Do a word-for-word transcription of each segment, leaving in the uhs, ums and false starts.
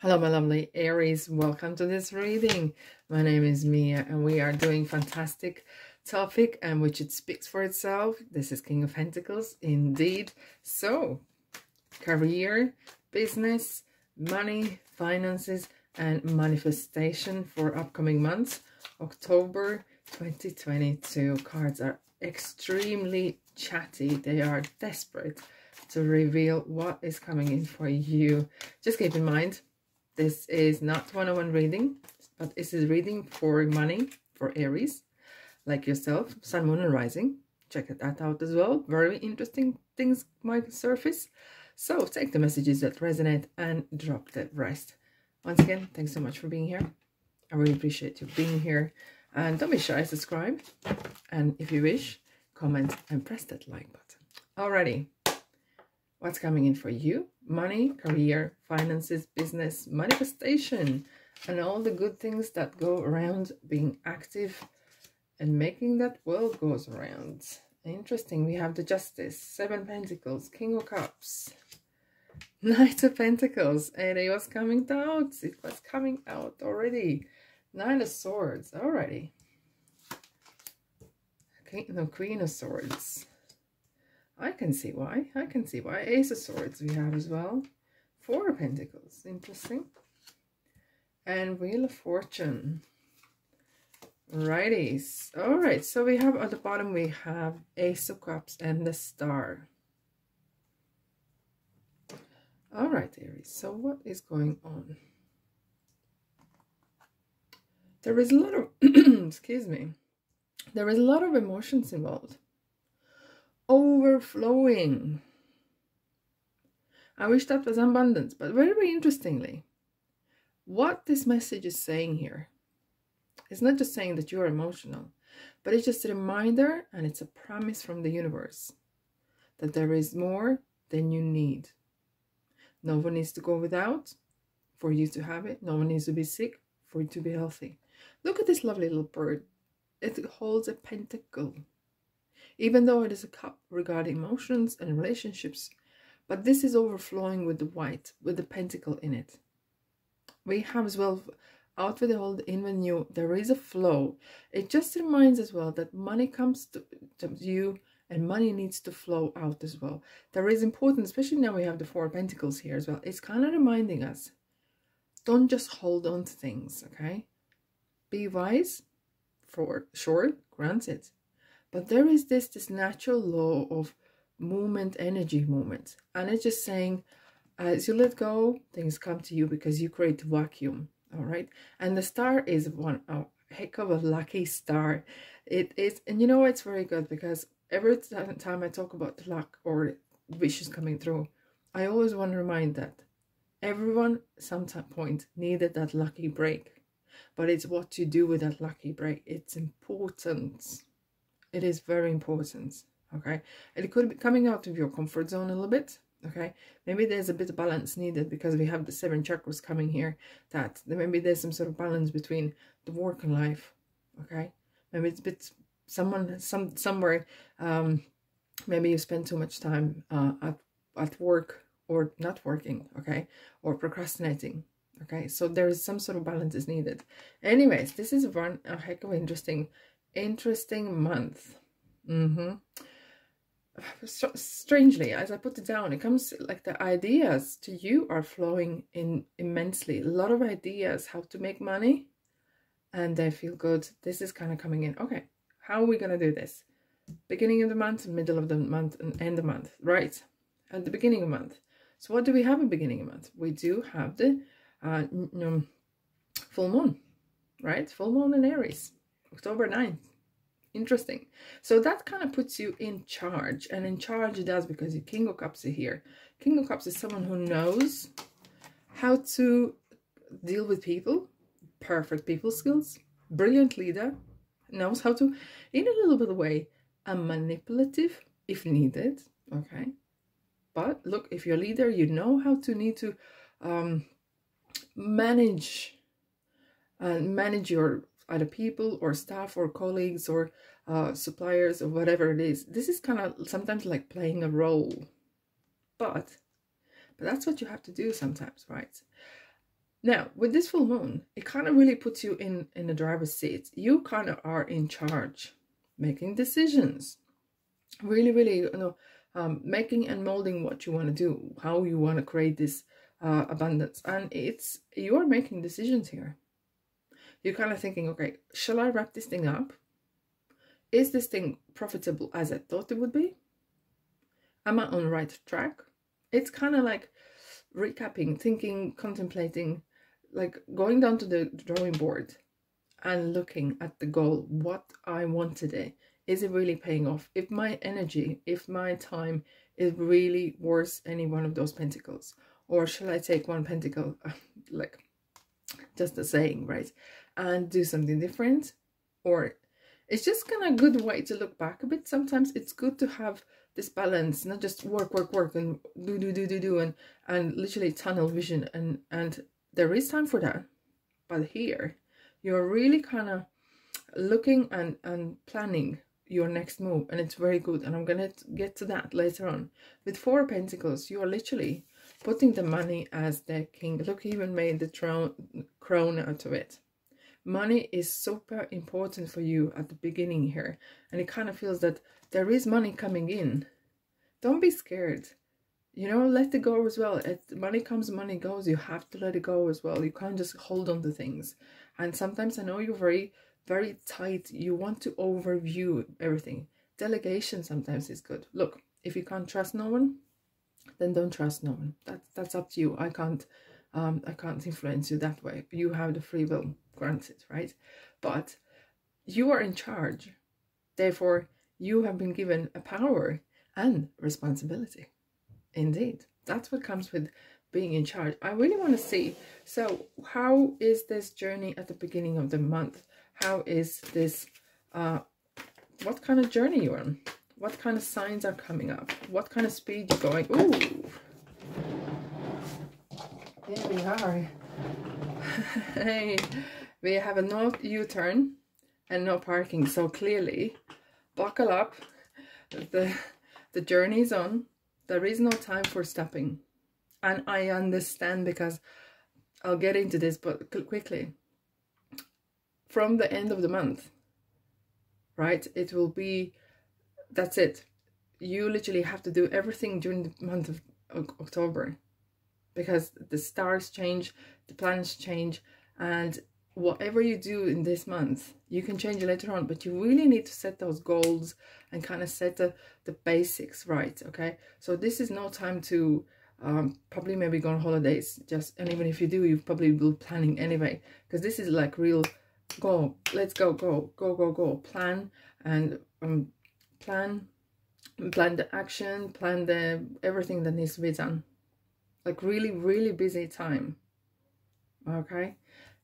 Hello my lovely Aries, welcome to this reading. My name is Mia and we are doing fantastic topic and which it speaks for itself. This is King of Pentacles indeed. So career, business, money, finances and manifestation for upcoming months, October twenty twenty-two. Cards are extremely chatty. They are desperate to reveal what is coming in for you. Just keep in mind, this is not one-on-one reading, but this is reading for money, for Aries, like yourself, sun, moon, and rising. Check that out as well. Very interesting things might surface. So take the messages that resonate and drop the rest. Once again, thanks so much for being here. I really appreciate you being here. And don't be shy, subscribe. And if you wish, comment and press that like button. Alrighty. What's coming in for you? Money, career, finances, business, manifestation, and all the good things that go around being active and making that world goes around. Interesting. We have the Justice, Seven Pentacles, King of Cups, Knight of Pentacles, and it was coming out. It was coming out already. Nine of Swords, already. King, no, Queen of Swords. I can see why. I can see why. Ace of Swords we have as well. Four of Pentacles. Interesting. And Wheel of Fortune. Righties. Alright, so we have at the bottom we have Ace of Cups and the Star. Alright, Aries. So what is going on? There is a lot of excuse me. There is a lot of emotions involved. Overflowing. I wish that was abundance, but very, very interestingly, what this message is saying here, it's not just saying that you are emotional, but it's just a reminder and it's a promise from the universe that there is more than you need. No one needs to go without for you to have it. No one needs to be sick for you to be healthy. Look at this lovely little bird. It holds a pentacle. Even though it is a cup regarding emotions and relationships, but this is overflowing with the white, with the pentacle in it. We have as well, out with the old, in with the new, there is a flow. It just reminds as well that money comes to, to you and money needs to flow out as well. There is importance, especially now we have the Four of Pentacles here as well. It's kind of reminding us, don't just hold on to things, okay? Be wise, for sure, granted. But there is this, this natural law of movement, energy movement. And it's just saying, as you let go, things come to you because you create vacuum, all right? And the Star is one, oh, heck of a lucky star. It is, and you know, it's very good because every time I talk about luck or wishes coming through, I always want to remind that everyone, at some point, needed that lucky break. But it's what you do with that lucky break. It's important. It is very important, okay? And it could be coming out of your comfort zone a little bit, okay? Maybe there's a bit of balance needed because we have the seven chakras coming here. That maybe there's some sort of balance between the work and life, okay? Maybe it's a bit someone some somewhere. Um, maybe you spend too much time uh, at at work or not working, okay, or procrastinating. Okay, so there is some sort of balance is needed. Anyways, this is one a heck of interesting. Interesting month. Mm-hmm. So, strangely, as I put it down, it comes like the ideas to you are flowing in immensely. A lot of ideas how to make money and they feel good. This is kind of coming in. Okay, how are we going to do this? Beginning of the month, middle of the month and end of the month. Right, at the beginning of the month. So what do we have at the beginning of the month? We do have the uh, full moon, right? Full moon in Aries. October ninth. Interesting. So that kind of puts you in charge. And in charge it does because your King of Cups is here. King of Cups is someone who knows how to deal with people. Perfect people skills. Brilliant leader. Knows how to, in a little bit of a way, a manipulative if needed. Okay. But look, if you're a leader, you know how to need to um, manage and uh, manage your other people or staff or colleagues or uh, suppliers or whatever it is. This is kind of sometimes like playing a role, but but that's what you have to do sometimes, right? Now, with this full moon, it kind of really puts you in, in the driver's seat. You kind of are in charge, making decisions, really, really, you know, um, making and molding what you want to do, how you want to create this uh, abundance. And it's, you are making decisions here. You're kind of thinking, okay, shall I wrap this thing up? Is this thing profitable as I thought it would be? Am I on the right track? It's kind of like recapping, thinking, contemplating, like going down to the drawing board and looking at the goal, what I want today. Is it really paying off? If my energy, if my time is really worth any one of those pentacles, or shall I take one pentacle, like just a saying, right? And do something different? Or it's just kind of a good way to look back a bit. Sometimes it's good to have this balance, not just work, work, work, and do, do, do, do, do, and, and literally tunnel vision. And, and there is time for that. But here, you're really kind of looking and, and planning your next move. And it's very good. And I'm going to get to that later on. With four pentacles, you're literally putting the money as their king. Look, he even made the throne, crown out of it. Money is super important for you at the beginning here. And it kind of feels that there is money coming in. Don't be scared. You know, let it go as well. As money comes, money goes. You have to let it go as well. You can't just hold on to things. And sometimes I know you're very, very tight. You want to overview everything. Delegation sometimes is good. Look, if you can't trust no one, then don't trust no one. That, that's up to you. I can't, um, I can't influence you that way. You have the free will. Granted, right? But you are in charge. Therefore, you have been given a power and responsibility. Indeed, that's what comes with being in charge. I really want to see, so how is this journey at the beginning of the month? How is this, uh, what kind of journey you're on? What kind of signs are coming up? What kind of speed you're going? Ooh! There we are. Hey, we have a no U-turn and no parking, so clearly buckle up, the the journey is on. There is no time for stopping. And I understand, because I'll get into this, but quickly, from the end of the month, right, it will be, that's it. You literally have to do everything during the month of October, because the stars change, the planets change, and whatever you do in this month, you can change it later on, but you really need to set those goals and kind of set the, the basics right, okay? So this is no time to um, probably maybe go on holidays, just, and even if you do, you probably will be planning anyway, because this is like real, go, let's go, go, go, go, go, plan, and um, plan, plan the action, plan the everything that needs to be done. Like really, really busy time. Okay.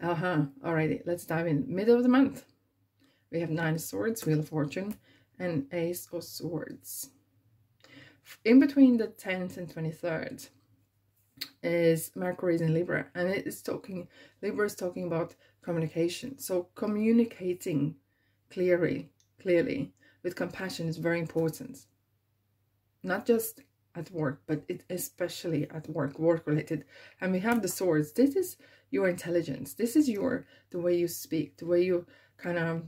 Uh-huh. Alrighty. Let's dive in. Middle of the month. We have Nine of Swords, Wheel of Fortune, and Ace of Swords. In between the tenth and twenty-third is Mercury's in Libra. And it is talking, Libra is talking about communication. So communicating clearly, clearly with compassion is very important. Not just at work, but it especially at work, work related. And we have the swords. This is your intelligence. This is your, the way you speak, the way you kind of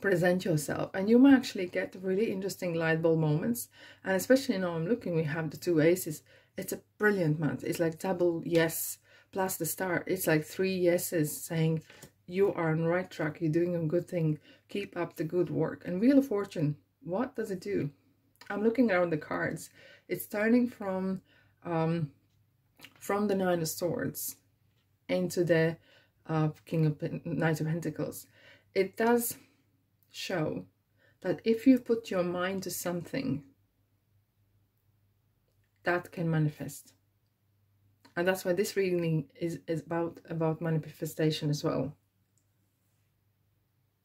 present yourself. And you might actually get really interesting light bulb moments. And especially now I'm looking, we have the two aces. It's a brilliant month. It's like double yes plus the star. It's like three yeses saying you are on the right track. You're doing a good thing. Keep up the good work. And Wheel of Fortune, what does it do? I'm looking around the cards. It's turning from um, from the Nine of Swords into the uh, King of Pen Knight of Pentacles. It does show that if you put your mind to something, that can manifest. And that's why this reading is, is about, about manifestation as well.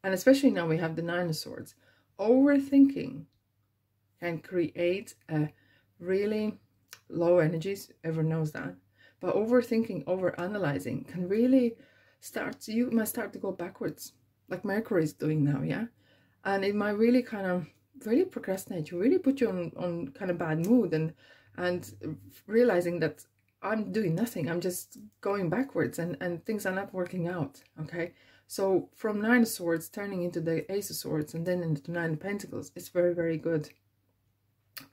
And especially now we have the Nine of Swords. Overthinking can create a really low energies, everyone knows that. But overthinking, overanalyzing can really start, you might start to go backwards, like Mercury is doing now, yeah? And it might really kind of, really procrastinate you, really put you on, on kind of bad mood, and, and realizing that I'm doing nothing. I'm just going backwards and, and things are not working out, okay? So from Nine of Swords turning into the Ace of Swords and then into Nine of Pentacles, it's very, very good.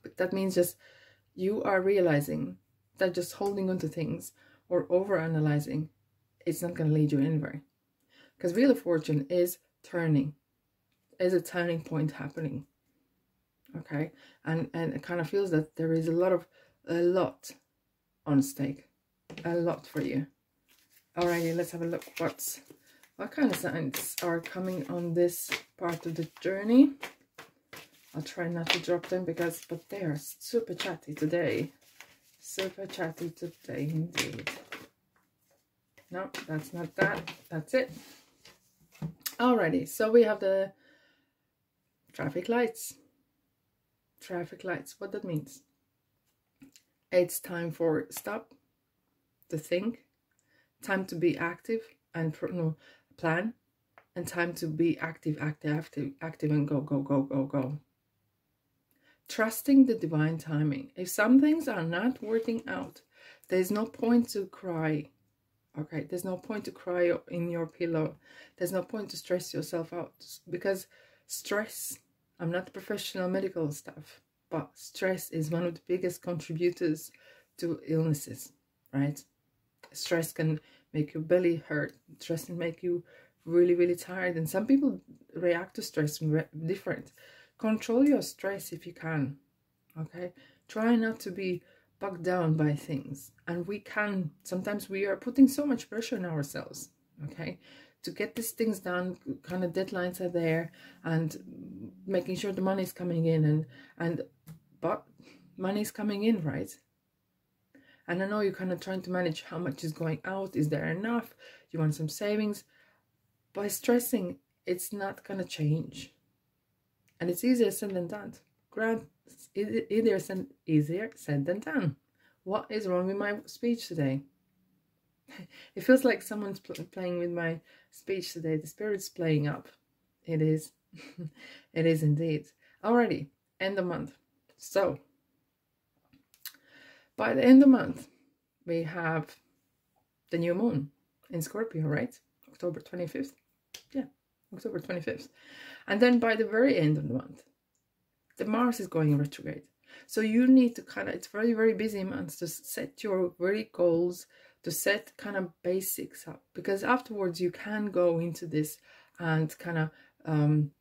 But that means just you are realizing that just holding on to things or overanalyzing, it's not going to lead you anywhere. Because Wheel of Fortune is turning. Is a turning point happening, okay? And, and it kind of feels that there is a lot of, a lot on stake, a lot for you. Alrighty, let's have a look what's what kind of signs are coming on this part of the journey. I'll try not to drop them because but they are super chatty today. Super chatty today indeed. No, that's not that. That's it. Alrighty, so we have the traffic lights. Traffic lights, what that means. It's time for stop, to think, time to be active and no, plan, and time to be active, active, active, active, and go, go, go, go, go. Trusting the divine timing. If some things are not working out, there's no point to cry, okay? There's no point to cry in your pillow. There's no point to stress yourself out because stress, I'm not professional medical staff, but stress is one of the biggest contributors to illnesses, right? Stress can make your belly hurt. Stress can make you really, really tired. And some people react to stress different. Control your stress if you can, okay? Try not to be bogged down by things. And we can, sometimes we are putting so much pressure on ourselves, okay? To get these things done, kind of deadlines are there, and making sure the money's coming in, and and but money's coming in, right? And I know you're kind of trying to manage how much is going out. Is there enough? You want some savings. By stressing, it's not gonna change, and it's easier said than done. Grant, easier said easier said than done. What is wrong with my speech today? It feels like someone's pl playing with my speech today. The spirit's playing up. It is. It is indeed. Alrighty, end of month. So, by the end of month, we have the new moon in Scorpio, right? October twenty-fifth. Yeah, October twenty-fifth. And then by the very end of the month, the Mars is going retrograde. So you need to kind of, it's very, very busy months to set your very goals, to set kind of basics up, because afterwards you can go into this and kind of um,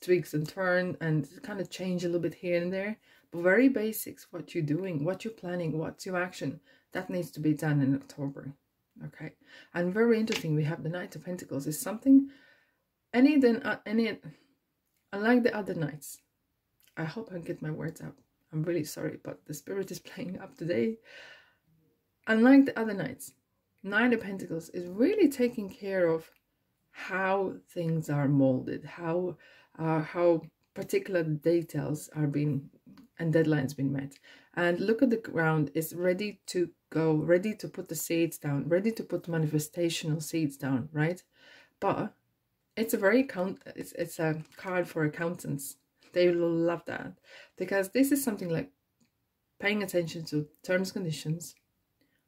twigs and turn and kind of change a little bit here and there, but very basics, what you're doing, what you're planning, what's your action, that needs to be done in October, okay? And very interesting, we have the Knight of Pentacles. Is something, any then, uh, any, unlike the other nights, I hope I get my words out. I'm really sorry, but the spirit is playing up today. Unlike the other nights, Nine of Pentacles is really taking care of how things are molded, how uh, how particular details are being and deadlines being met. And look at the ground, it's ready to go, ready to put the seeds down, ready to put manifestational seeds down, right? But it's a very count. It's it's a card for accountants. They will love that because this is something like paying attention to terms and conditions.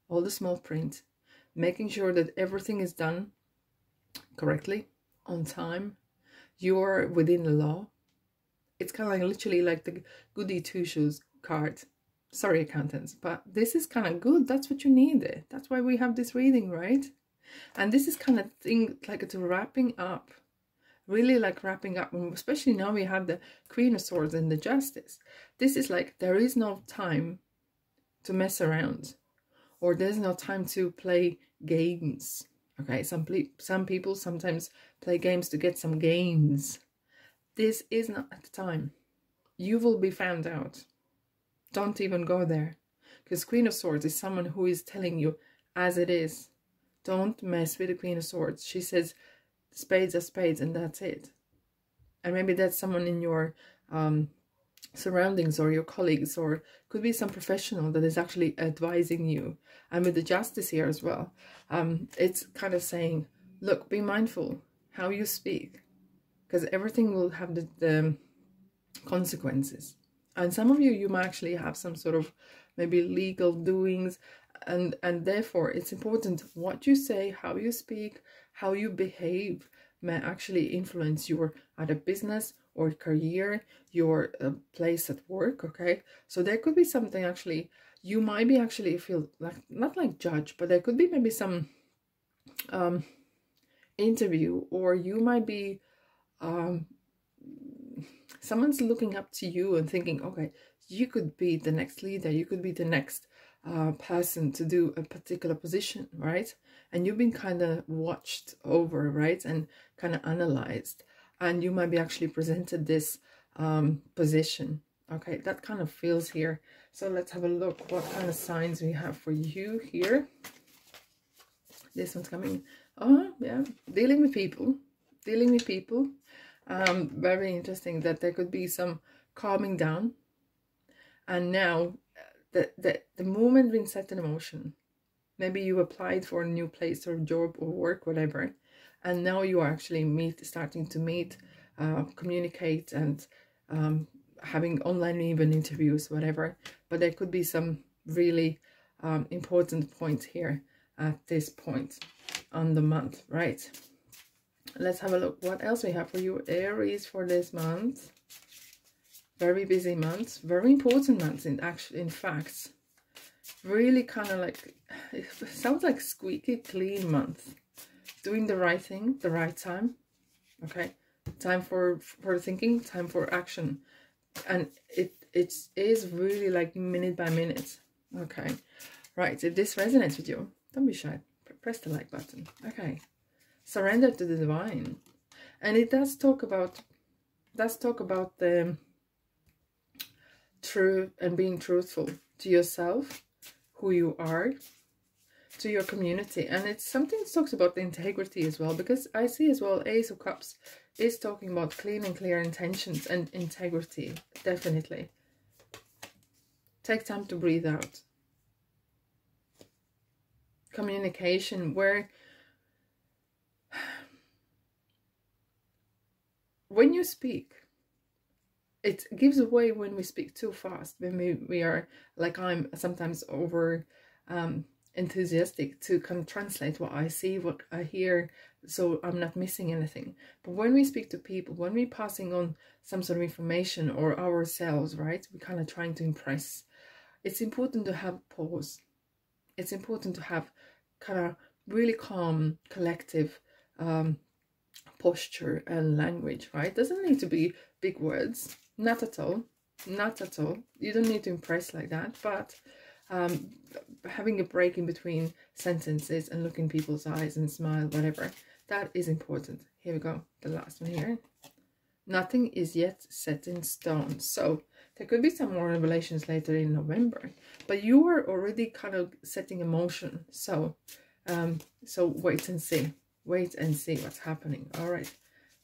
All the small print, making sure that everything is done correctly, on time, you're within the law. It's kind of like literally like the goody two-shoes card. Sorry, accountants, but this is kind of good. That's what you need there. That's why we have this reading, right? And this is kind of thing like it's wrapping up, really like wrapping up, and especially now we have the Queen of Swords and the Justice. This is like there is no time to mess around. Or there's no time to play games, okay? Some, some people sometimes play games to get some gains. This is not the time. You will be found out. Don't even go there. Because Queen of Swords is someone who is telling you as it is. Don't mess with the Queen of Swords. She says spades are spades and that's it. And maybe that's someone in your um, surroundings or your colleagues, or could be some professional that is actually advising you. And with the Justice here as well, um it's kind of saying, look, be mindful how you speak, because everything will have the, the consequences. And some of you you might actually have some sort of maybe legal doings, and and therefore it's important what you say, how you speak, how you behave may actually influence your either business or career, your uh, place at work. Okay, so there could be something actually you might be actually feel like, not like judge, but there could be maybe some um interview, or you might be um someone's looking up to you and thinking, okay, you could be the next leader, you could be the next uh, person to do a particular position, right? And you've been kind of watched over, right? And kind of analyzed, and you might be actually presented this um, position. Okay, that kind of feels here. So let's have a look what kind of signs we have for you here. This one's coming. Oh, yeah, dealing with people, dealing with people. Um, very interesting that there could be some calming down. And now the, the, the moment been set in motion. Maybe you applied for a new place or job or work, whatever. And now you are actually meet, starting to meet, uh, communicate, and um, having online even interviews, whatever. But there could be some really um, important points here at this point on the month, right? Let's have a look what else we have for you, Aries, for this month. Very busy month, very important month in actually, in fact. Really kind of like, it sounds like squeaky clean month. Doing the right thing, the right time. Okay, time for for thinking, time for action, and it it is really like minute by minute. Okay, right. If this resonates with you, don't be shy. Press the like button. Okay. Surrender to the divine. And it does talk about does talk about the true and being truthful to yourself, who you are, to your community. And it's something that talks about the integrity as well, because I see as well Ace of Cups is talking about clean and clear intentions and integrity. Definitely take time to breathe out. Communication where when you speak, it gives away when we speak too fast, when we, we are, like I'm sometimes over um, enthusiastic to come translate what I see, what I hear, so I'm not missing anything. But when we speak to people, when we're passing on some sort of information or ourselves, right, we're kind of trying to impress. It's important to have pause. It's important to have kind of really calm, collective um posture and language, right? Doesn't need to be big words, not at all, not at all. You don't need to impress like that, but um having a break in between sentences and looking people's eyes and smile, whatever, that is important. Here we go, the last one here. Nothing is yet set in stone, so there could be some more revelations later in November, but you are already kind of setting in motion. So um so wait and see. Wait and see what's happening. All right,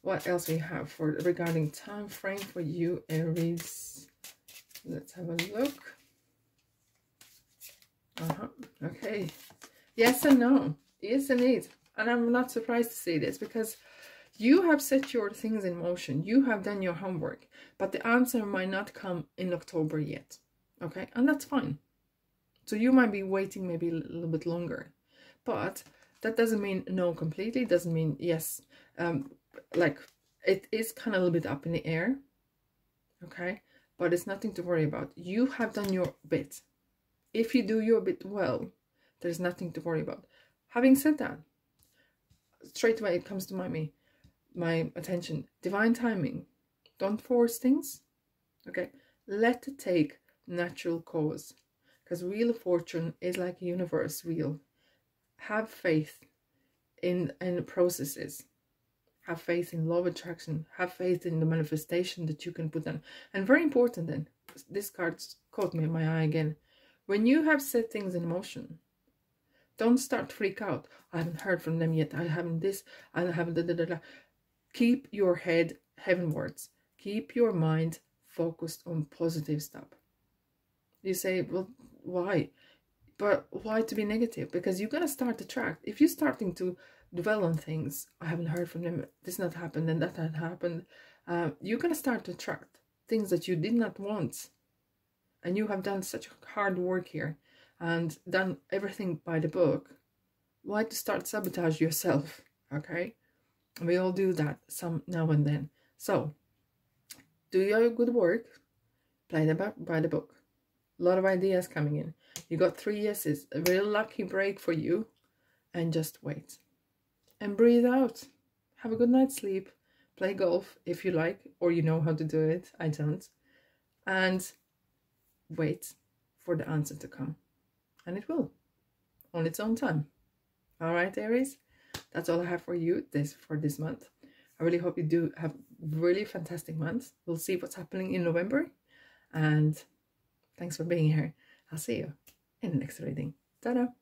what else we have for regarding time frame for you, Aries? Let's have a look. Uh-huh. Okay, yes and no, yes and it. And I'm not surprised to see this, because you have set your things in motion, you have done your homework, but the answer might not come in October yet. Okay, and that's fine. So you might be waiting maybe a little bit longer, but that doesn't mean no completely, doesn't mean yes. Um, like, it is kind of a little bit up in the air, okay? But it's nothing to worry about. You have done your bit. If you do your bit well, there's nothing to worry about. Having said that, straight away it comes to my, me, my attention. Divine timing. Don't force things, okay? Let it take natural course, because Wheel of Fortune is like a universe wheel. Have faith in, in the processes. Have faith in law of attraction. Have faith in the manifestation that you can put on. And very important then, this card caught me in my eye again. When you have set things in motion, don't start to freak out. I haven't heard from them yet. I haven't this. I haven't da da da da. Keep your head heavenwards. Keep your mind focused on positive stuff. You say, well, why? But why to be negative? Because you're going to start to track. If you're starting to dwell on things, I haven't heard from them, this not happened, and that had happened, uh, you're going to start to attract things that you did not want. And you have done such hard work here. and done everything by the book, why to start sabotage yourself, okay? We all do that some now and then. So, do your good work, play the by the book. A lot of ideas coming in. You got three yeses, a real lucky break for you, and just wait. And breathe out. Have a good night's sleep. Play golf if you like, or you know how to do it. I don't. And wait for the answer to come. And it will, on its own time. All right, Aries, that's all I have for you this for this month. I really hope you do have really fantastic months. We'll see what's happening in November. And thanks for being here. I'll see you in the next reading. Ta-da!